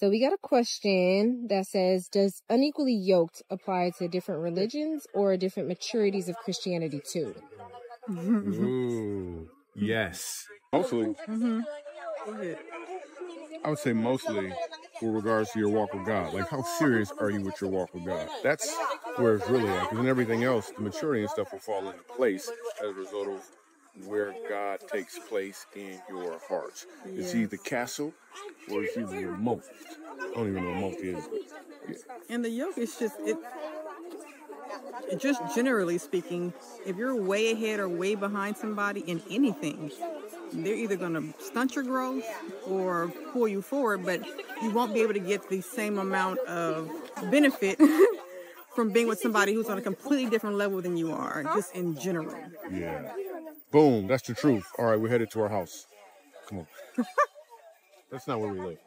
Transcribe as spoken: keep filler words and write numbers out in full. So we got a question that says, does unequally yoked apply to different religions or different maturities of Christianity too? Ooh, yes. Mostly. Mm-hmm. I would say mostly with regards to your walk with God. Like, how serious are you with your walk with God? That's where it's really at. Because then everything else, the maturity and stuff will fall into place as a result of where God takes place in your hearts. Yeah. Is he the castle or is he the remote? I don't even know what remote is. Yeah. And the yoke is just, it, just generally speaking, if you're way ahead or way behind somebody in anything, they're either going to stunt your growth or pull you forward, but you won't be able to get the same amount of benefit from being with somebody who's on a completely different level than you are, just in general. Yeah. Boom. That's the truth. All right, we're headed to our house. Come on. That's not where we live.